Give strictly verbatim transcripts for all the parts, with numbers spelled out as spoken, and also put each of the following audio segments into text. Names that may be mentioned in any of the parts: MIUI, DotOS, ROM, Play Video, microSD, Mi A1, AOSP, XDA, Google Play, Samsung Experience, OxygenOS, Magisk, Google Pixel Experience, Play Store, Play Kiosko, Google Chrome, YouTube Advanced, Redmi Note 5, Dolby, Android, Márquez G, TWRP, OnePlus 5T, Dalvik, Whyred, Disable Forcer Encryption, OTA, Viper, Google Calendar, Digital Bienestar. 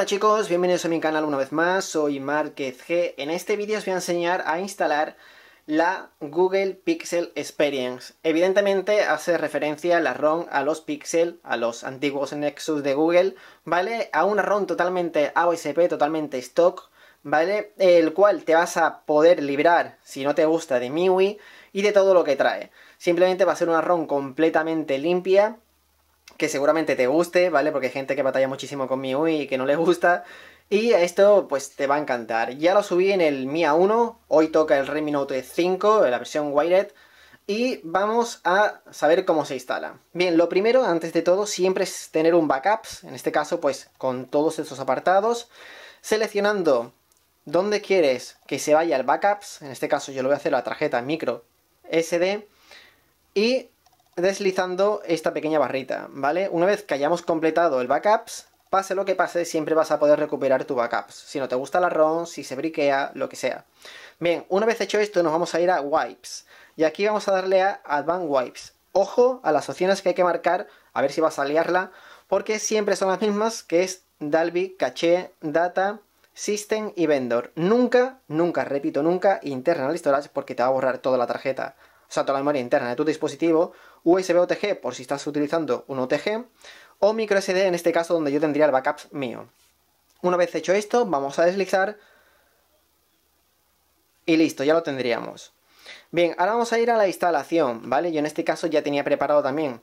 Hola chicos, bienvenidos a mi canal una vez más, soy Márquez G. En este vídeo os voy a enseñar a instalar la Google Pixel Experience. Evidentemente hace referencia a la ROM, a los Pixel, a los antiguos Nexus de Google, ¿vale? A una ROM totalmente A O S P, totalmente stock, ¿vale? El cual te vas a poder librar, si no te gusta, de M I U I y de todo lo que trae. Simplemente va a ser una ROM completamente limpia, que seguramente te guste, ¿vale? Porque hay gente que batalla muchísimo con M I U I y que no le gusta. Y esto, pues, te va a encantar. Ya lo subí en el Mi A uno, hoy toca el Redmi Note cinco, la versión Whyred. Y vamos a saber cómo se instala. Bien, lo primero, antes de todo, siempre es tener un backup. En este caso, pues, con todos estos apartados. Seleccionando dónde quieres que se vaya el backups. En este caso, yo lo voy a hacer a la tarjeta Micro S D. Y deslizando esta pequeña barrita, ¿vale? Una vez que hayamos completado el backups, pase lo que pase, siempre vas a poder recuperar tu backups. Si no te gusta la ROM, si se briquea, lo que sea. Bien, una vez hecho esto, nos vamos a ir a Wipes. Y aquí vamos a darle a Advanced Wipes. Ojo a las opciones que hay que marcar, a ver si vas a liarla, porque siempre son las mismas, que es Dalvik, Caché, Data, System y Vendor. Nunca, nunca, repito, nunca Internal Storage, porque te va a borrar toda la tarjeta. O sea, toda la memoria interna de tu dispositivo, U S B O T G por si estás utilizando un O T G, o micro S D en este caso donde yo tendría el backup mío. Una vez hecho esto, vamos a deslizar y listo, ya lo tendríamos. Bien, ahora vamos a ir a la instalación, ¿vale? Yo en este caso ya tenía preparado también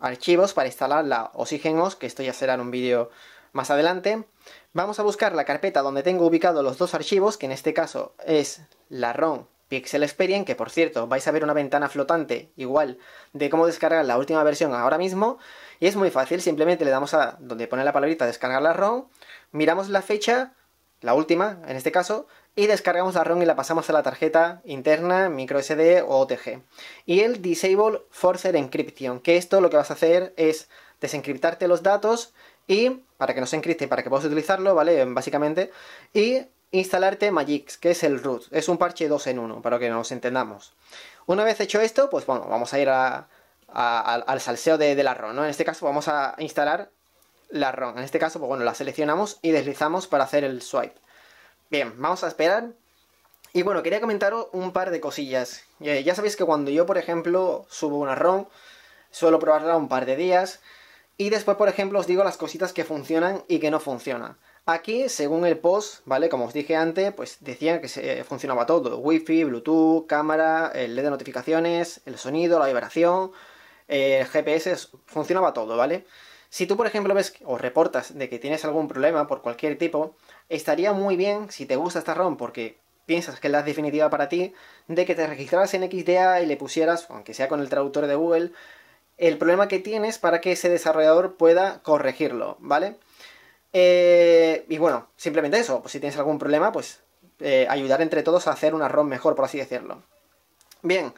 archivos para instalar la OxygenOS, que esto ya será en un vídeo más adelante. Vamos a buscar la carpeta donde tengo ubicados los dos archivos, que en este caso es la ROM Pixel Experience, que por cierto, vais a ver una ventana flotante igual de cómo descargar la última versión ahora mismo, y es muy fácil, simplemente le damos a donde pone la palabrita descargar la ROM, miramos la fecha, la última en este caso, y descargamos la ROM y la pasamos a la tarjeta interna, micro S D o O T G. Y el Disable Forcer Encryption, que esto lo que vas a hacer es desencriptarte los datos, y para que no se encripte, para que puedas utilizarlo, ¿vale? Básicamente, y instalarte Magisk, que es el root, es un parche dos en uno, para que nos entendamos. Una vez hecho esto, pues bueno, vamos a ir a, a, a, al salseo de, de la ROM, ¿no? En este caso vamos a instalar la ROM, en este caso, pues bueno, la seleccionamos y deslizamos para hacer el swipe. Bien, vamos a esperar, y bueno, quería comentaros un par de cosillas. Eh, ya sabéis que cuando yo, por ejemplo, subo una ROM, suelo probarla un par de días, y después, por ejemplo, os digo las cositas que funcionan y que no funcionan. Aquí, según el post, ¿vale? Como os dije antes, pues decían que se funcionaba todo. Wi-Fi, Bluetooth, cámara, el L E D de notificaciones, el sonido, la vibración, el G P S, funcionaba todo, ¿vale? Si tú, por ejemplo, ves o reportas de que tienes algún problema por cualquier tipo, estaría muy bien, si te gusta esta ROM porque piensas que es la definitiva para ti, de que te registraras en X D A y le pusieras, aunque sea con el traductor de Google, el problema que tienes para que ese desarrollador pueda corregirlo, ¿vale? Eh, y bueno, simplemente eso, pues si tienes algún problema, pues eh, ayudar entre todos a hacer una ROM mejor, por así decirlo. Bien,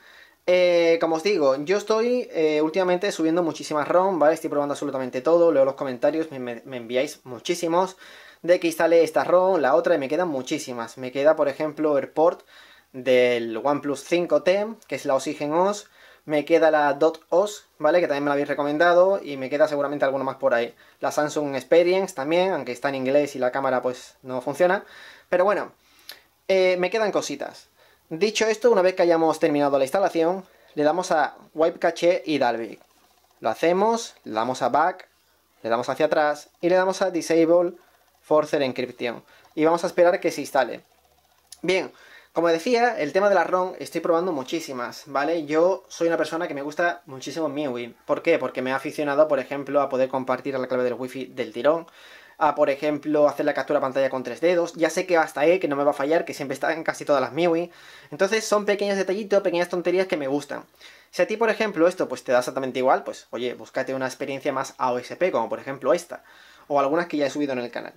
eh, como os digo, yo estoy eh, últimamente subiendo muchísimas ROM, ¿vale? Estoy probando absolutamente todo, leo los comentarios, me, me enviáis muchísimos de que instale esta ROM, la otra, y me quedan muchísimas. Me queda, por ejemplo, el port del OnePlus cinco T, que es la OxygenOS, me queda la DotOS, ¿vale? Que también me la habéis recomendado, y me queda seguramente alguno más por ahí. La Samsung Experience también, aunque está en inglés y la cámara pues no funciona. Pero bueno, eh, me quedan cositas. Dicho esto, una vez que hayamos terminado la instalación, le damos a Wipe Cache y Dalvik. Lo hacemos, le damos a Back, le damos hacia atrás y le damos a Disable Forcer Encryption. Y vamos a esperar que se instale. Bien. Como decía, el tema de la ROM estoy probando muchísimas, ¿vale? Yo soy una persona que me gusta muchísimo M I U I. ¿Por qué? Porque me ha aficionado, por ejemplo, a poder compartir la clave del wifi del tirón, a, por ejemplo, hacer la captura pantalla con tres dedos. Ya sé que hasta E, que no me va a fallar, que siempre está en casi todas las M I U I. Entonces son pequeños detallitos, pequeñas tonterías que me gustan. Si a ti, por ejemplo, esto pues te da exactamente igual, pues, oye, búscate una experiencia más A O S P, como por ejemplo esta, o algunas que ya he subido en el canal.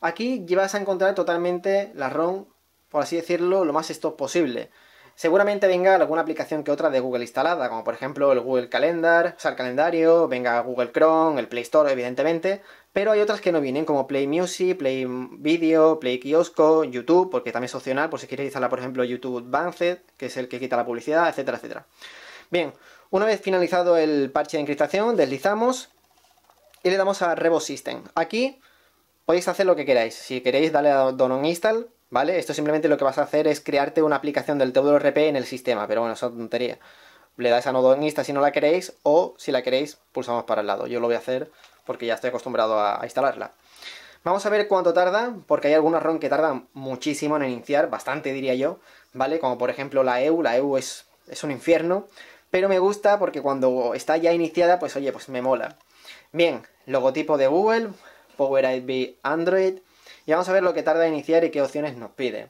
Aquí vas a encontrar totalmente la ROM, por así decirlo, lo más stock posible. Seguramente venga alguna aplicación que otra de Google instalada, como por ejemplo el Google Calendar, o sea, el calendario, venga Google Chrome, el Play Store, evidentemente, pero hay otras que no vienen, como Play Music, Play Video, Play Kiosko, YouTube, porque también es opcional, por si quieres instalar, por ejemplo, YouTube Advanced, que es el que quita la publicidad, etcétera, etcétera. Bien, una vez finalizado el parche de encriptación, deslizamos y le damos a Revo System. Aquí Podéis hacer lo que queráis. Si queréis, dale a Don't Install, ¿vale? Esto simplemente lo que vas a hacer es crearte una aplicación del T W R P en el sistema, pero bueno, eso es una tontería. Le dais a No Don't Install si no la queréis, o si la queréis, pulsamos para el lado. Yo lo voy a hacer porque ya estoy acostumbrado a instalarla. Vamos a ver cuánto tarda, porque hay algunos ROM que tardan muchísimo en iniciar, bastante diría yo, ¿vale? Como por ejemplo la E U, la E U es, es un infierno, pero me gusta porque cuando está ya iniciada, pues oye, pues me mola. Bien, logotipo de Google, Power I D Android, y vamos a ver lo que tarda en iniciar y qué opciones nos pide.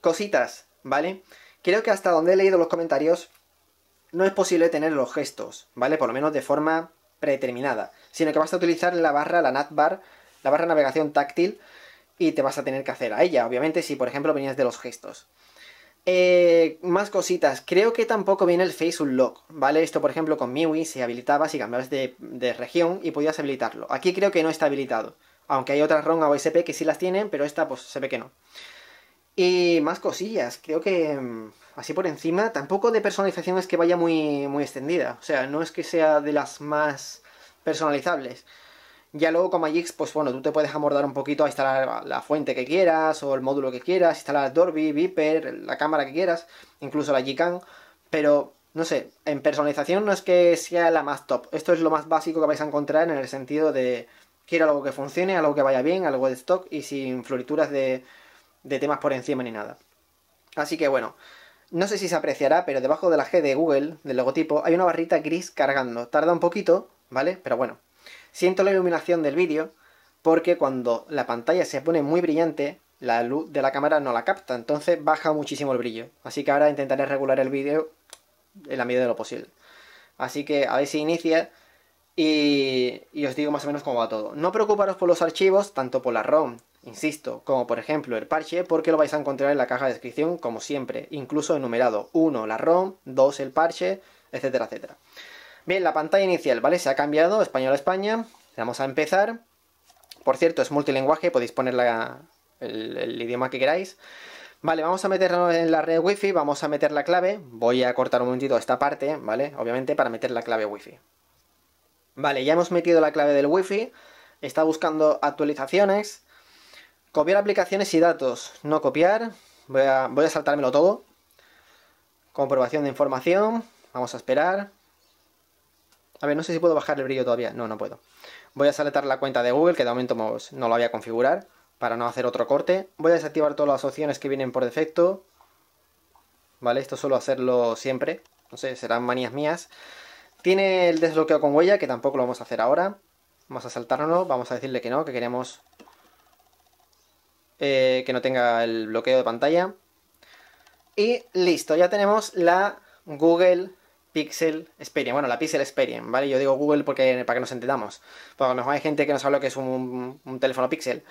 Cositas, ¿vale? Creo que hasta donde he leído los comentarios, no es posible tener los gestos, ¿vale? Por lo menos de forma predeterminada, sino que vas a utilizar la barra, la navbar, la barra de navegación táctil, y te vas a tener que hacer a ella, obviamente, si por ejemplo venías de los gestos. Eh, más cositas, creo que tampoco viene el Face Unlock, ¿vale? Esto por ejemplo con M I U I se habilitaba si cambiabas de, de región y podías habilitarlo. Aquí creo que no está habilitado, aunque hay otras ROM A O S P que sí las tienen, pero esta pues se ve que no. Y más cosillas, creo que así por encima, tampoco de personalización es que vaya muy, muy extendida, o sea, no es que sea de las más personalizables. Ya luego con Magisk, pues bueno, tú te puedes amordar un poquito a instalar la fuente que quieras, o el módulo que quieras, instalar Dolby, Viper, la cámara que quieras, incluso la G CAN, pero, no sé, en personalización no es que sea la más top. Esto es lo más básico que vais a encontrar en el sentido de quiero algo que funcione, algo que vaya bien, algo de stock, y sin florituras de, de temas por encima ni nada. Así que bueno, no sé si se apreciará, pero debajo de la G de Google, del logotipo, hay una barrita gris cargando. Tarda un poquito, ¿vale? Pero bueno. Siento la iluminación del vídeo porque cuando la pantalla se pone muy brillante, la luz de la cámara no la capta, entonces baja muchísimo el brillo. Así que ahora intentaré regular el vídeo en la medida de lo posible. Así que a ver si inicia y, y os digo más o menos cómo va todo. No preocuparos por los archivos, tanto por la ROM, insisto, como por ejemplo el parche, porque lo vais a encontrar en la caja de descripción como siempre, incluso enumerado. uno la ROM, dos el parche, etcétera, etcétera. Bien, la pantalla inicial, ¿vale? Se ha cambiado, español a España, le vamos a empezar. Por cierto, es multilingüe, podéis poner la, el, el idioma que queráis. Vale, vamos a meternos en la red wifi, vamos a meter la clave. Voy a cortar un momentito esta parte, ¿vale? Obviamente para meter la clave wifi. Vale, ya hemos metido la clave del wifi, está buscando actualizaciones. Copiar aplicaciones y datos, no copiar, voy a, voy a saltármelo todo. Comprobación de información, vamos a esperar. A ver, no sé si puedo bajar el brillo todavía. No, no puedo. Voy a saltar la cuenta de Google, que de momento no la voy a configurar, para no hacer otro corte. Voy a desactivar todas las opciones que vienen por defecto. Vale, esto suelo hacerlo siempre. No sé, serán manías mías. Tiene el desbloqueo con huella, que tampoco lo vamos a hacer ahora. Vamos a saltárnoslo, vamos a decirle que no, que queremos eh, que no tenga el bloqueo de pantalla. Y listo, ya tenemos la Google Pixel Experience, bueno, la Pixel Experience, ¿vale? Yo digo Google porque para que nos entendamos. Porque a lo mejor hay gente que nos habla que es un, un teléfono Pixel.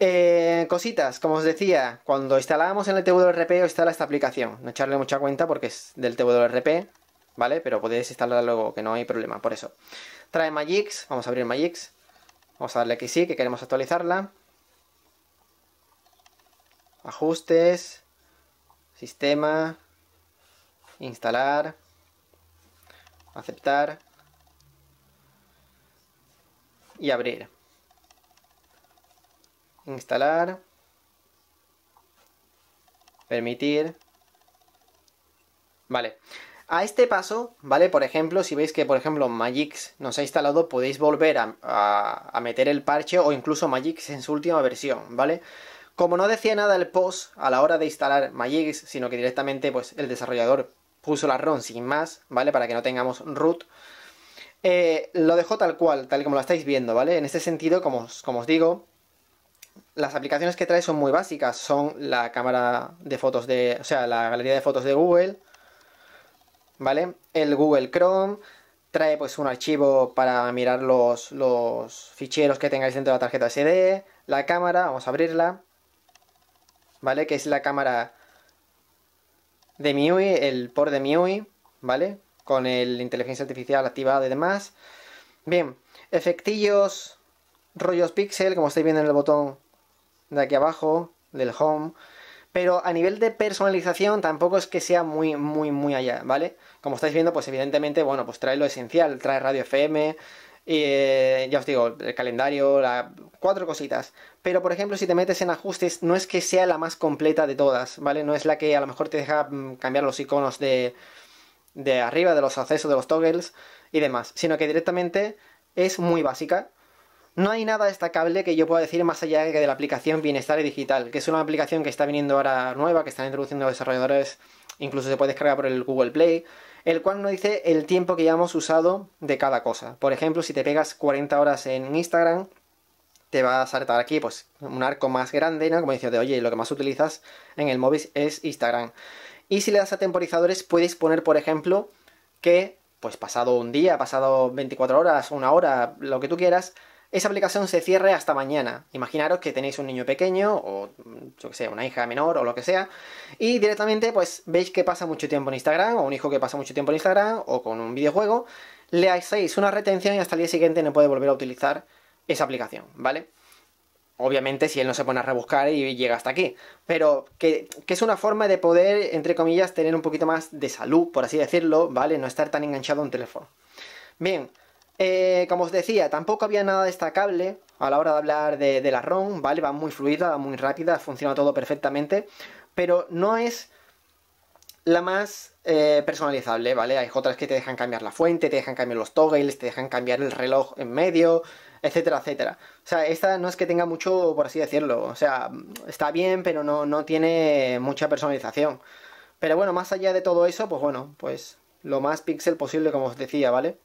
Eh, cositas, como os decía, cuando instalábamos en el T W R P os instala esta aplicación. No echarle mucha cuenta porque es del T W R P, ¿vale? Pero podéis instalarla luego, que no hay problema, por eso. Trae Magisk, vamos a abrir Magisk. Vamos a darle que sí, que queremos actualizarla. Ajustes, sistema, instalar, aceptar y abrir, instalar, permitir. Vale, a este paso, vale, por ejemplo, si veis que por ejemplo Magisk nos ha instalado, podéis volver a, a, a meter el parche o incluso Magisk en su última versión, vale. Como no decía nada el post a la hora de instalar Magisk, sino que directamente pues el desarrollador puso la ROM sin más, ¿vale? Para que no tengamos root. Eh, lo dejó tal cual, tal y como lo estáis viendo, ¿vale? En este sentido, como, como os digo, las aplicaciones que trae son muy básicas. Son la cámara de fotos de... O sea, la galería de fotos de Google, ¿vale? El Google Chrome. Trae pues un archivo para mirar los, los ficheros que tengáis dentro de la tarjeta S D. La cámara, vamos a abrirla, ¿vale? Que es la cámara de M I U I, el port de M I U I, ¿vale? Con el inteligencia artificial activada y demás. Bien, efectillos, rollos pixel, como estáis viendo en el botón de aquí abajo, del home. Pero a nivel de personalización tampoco es que sea muy, muy, muy allá, ¿vale? Como estáis viendo, pues evidentemente, bueno, pues trae lo esencial. Trae radio F M, Eh, ya os digo, el calendario, la, cuatro cositas. Pero por ejemplo, si te metes en ajustes, no es que sea la más completa de todas, ¿vale? No es la que a lo mejor te deja cambiar los iconos de, de arriba, de los accesos, de los toggles y demás, sino que directamente es muy básica. No hay nada destacable que yo pueda decir más allá que de la aplicación Bienestar y Digital, que es una aplicación que está viniendo ahora nueva, que están introduciendo desarrolladores, incluso se puede descargar por el Google Play, el cual nos dice el tiempo que ya hemos usado de cada cosa. Por ejemplo, si te pegas cuarenta horas en Instagram, te va a saltar aquí pues un arco más grande, ¿no? Como diciendo, oye, lo que más utilizas en el móvil es Instagram. Y si le das a temporizadores, puedes poner, por ejemplo, que pues pasado un día, pasado veinticuatro horas, una hora, lo que tú quieras, esa aplicación se cierre hasta mañana. Imaginaros que tenéis un niño pequeño o, yo que sé, una hija menor o lo que sea, y directamente pues veis que pasa mucho tiempo en Instagram, o un hijo que pasa mucho tiempo en Instagram, o con un videojuego, le hacéis una retención y hasta el día siguiente no puede volver a utilizar esa aplicación, ¿vale? Obviamente si él no se pone a rebuscar y llega hasta aquí, pero que, que es una forma de poder, entre comillas, tener un poquito más de salud, por así decirlo, ¿vale? No estar tan enganchado a un teléfono. Bien. Eh, como os decía, tampoco había nada destacable a la hora de hablar de, de la ROM, ¿vale? Va muy fluida, va muy rápida, funciona todo perfectamente, pero no es la más eh, personalizable, ¿vale? Hay otras que te dejan cambiar la fuente, te dejan cambiar los toggles, te dejan cambiar el reloj en medio, etcétera, etcétera. O sea, esta no es que tenga mucho, por así decirlo, o sea, está bien, pero no, no tiene mucha personalización. Pero bueno, más allá de todo eso, pues bueno, pues lo más pixel posible, como os decía, ¿vale?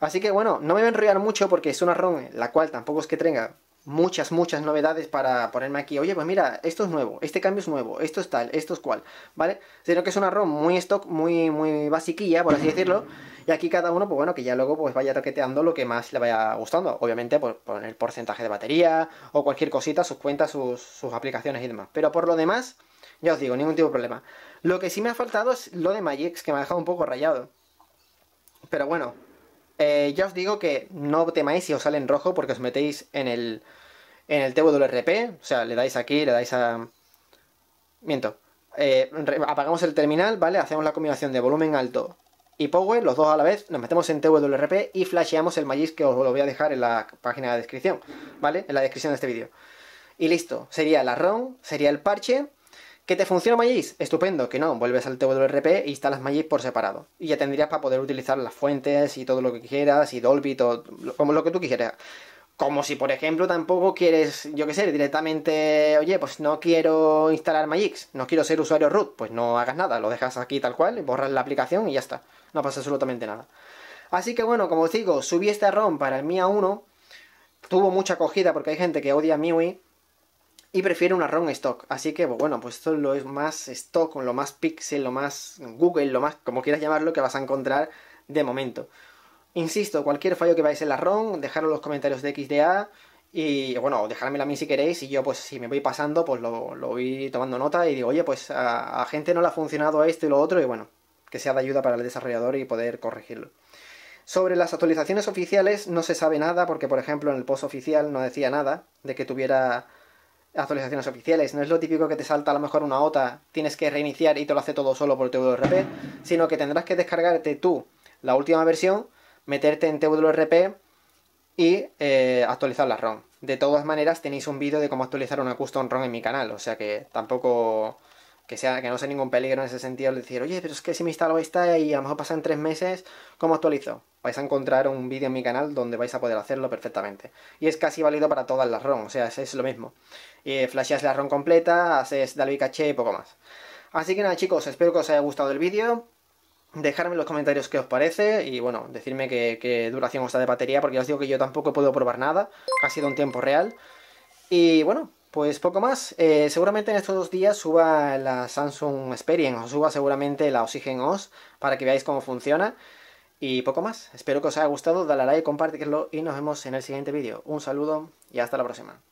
Así que bueno, no me voy a enrollar mucho porque es una ROM la cual tampoco es que tenga muchas, muchas novedades para ponerme aquí, oye, pues mira, esto es nuevo, este cambio es nuevo, esto es tal, esto es cual, ¿vale? Sino que es una ROM muy stock, muy, muy basiquilla, por así decirlo, y aquí cada uno, pues bueno, que ya luego pues vaya toqueteando lo que más le vaya gustando. Obviamente, pues poner porcentaje de batería o cualquier cosita, sus cuentas, sus, sus aplicaciones y demás. Pero por lo demás, ya os digo, ningún tipo de problema. Lo que sí me ha faltado es lo de Magisk, que me ha dejado un poco rayado. Pero bueno... Eh, ya os digo que no temáis si os sale en rojo porque os metéis en el, en el T W R P, o sea, le dais aquí, le dais a... Miento. Eh, apagamos el terminal, ¿vale? Hacemos la combinación de volumen alto y power, los dos a la vez, nos metemos en T W R P y flasheamos el Magisk, que os lo voy a dejar en la página de descripción, ¿vale? En la descripción de este vídeo. Y listo, sería la ROM, sería el parche. ¿Que te funciona Magisk? Estupendo. Que no, vuelves al T W R P e instalas Magisk por separado. Y ya tendrías para poder utilizar las fuentes y todo lo que quieras, y Dolby, todo, como lo que tú quieras. Como si, por ejemplo, tampoco quieres, yo qué sé, directamente, oye, pues no quiero instalar Magisk, no quiero ser usuario root, pues no hagas nada, lo dejas aquí tal cual, borras la aplicación y ya está. No pasa absolutamente nada. Así que bueno, como os digo, subí esta ROM para el Mi A uno, tuvo mucha acogida porque hay gente que odia M I U I, y prefiero una ROM stock, así que bueno, pues esto es lo más stock, lo más pixel, lo más Google, lo más como quieras llamarlo que vas a encontrar de momento. Insisto, cualquier fallo que veáis en la ROM, dejadlo en los comentarios de X D A y bueno, dejármela a mí si queréis, y yo pues si me voy pasando pues lo, lo voy tomando nota y digo, oye, pues a, a gente no le ha funcionado esto y lo otro, y bueno, que sea de ayuda para el desarrollador y poder corregirlo. Sobre las actualizaciones oficiales no se sabe nada porque por ejemplo en el post oficial no decía nada de que tuviera... actualizaciones oficiales, no es lo típico que te salta a lo mejor una O T A, tienes que reiniciar y te lo hace todo solo por T W R P, sino que tendrás que descargarte tú la última versión, meterte en T W R P y eh, actualizar la ROM. De todas maneras tenéis un vídeo de cómo actualizar una custom ROM en mi canal, o sea que tampoco que sea que no sea ningún peligro en ese sentido de decir, oye, pero es que si me instalo esta y a lo mejor pasan tres meses, ¿cómo actualizo? Vais a encontrar un vídeo en mi canal donde vais a poder hacerlo perfectamente. Y es casi válido para todas las ROM, o sea, es lo mismo. Eh, flasheas la ROM completa, haces Dalvik caché y poco más. Así que nada chicos, espero que os haya gustado el vídeo. Dejadme en los comentarios qué os parece y bueno, decirme qué, qué duración os da de batería, porque ya os digo que yo tampoco puedo probar nada. Ha sido un tiempo real. Y bueno, pues poco más. Eh, seguramente en estos dos días suba la Samsung Experience, o suba seguramente la OxygenOS, para que veáis cómo funciona. Y poco más. Espero que os haya gustado, dale a like, compartirlo y nos vemos en el siguiente vídeo. Un saludo y hasta la próxima.